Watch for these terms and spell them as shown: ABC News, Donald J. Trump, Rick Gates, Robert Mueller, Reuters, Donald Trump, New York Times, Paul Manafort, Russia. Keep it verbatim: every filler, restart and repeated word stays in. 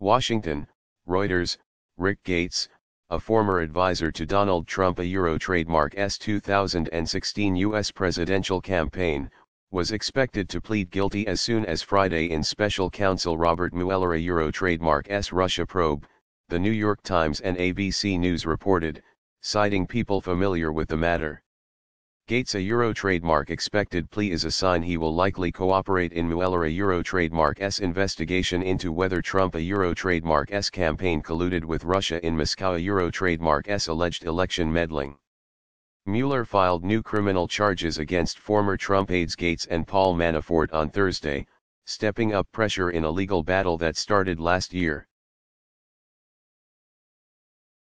Washington, Reuters. Rick Gates, a former advisor to Donald Trump, a Euro-trademark's two thousand sixteen U S presidential campaign, was expected to plead guilty as soon as Friday in special counsel Robert Mueller, a Euro-trademark's Russia probe, the New York Times and A B C News reported, citing people familiar with the matter. Gates, a Euro-trademark expected plea is a sign he will likely cooperate in Mueller, a Euro-trademark's investigation into whether Trump, a Euro-trademark's campaign colluded with Russia in Moscow, a Euro-trademark's alleged election meddling. Mueller filed new criminal charges against former Trump aides Gates and Paul Manafort on Thursday, stepping up pressure in a legal battle that started last year.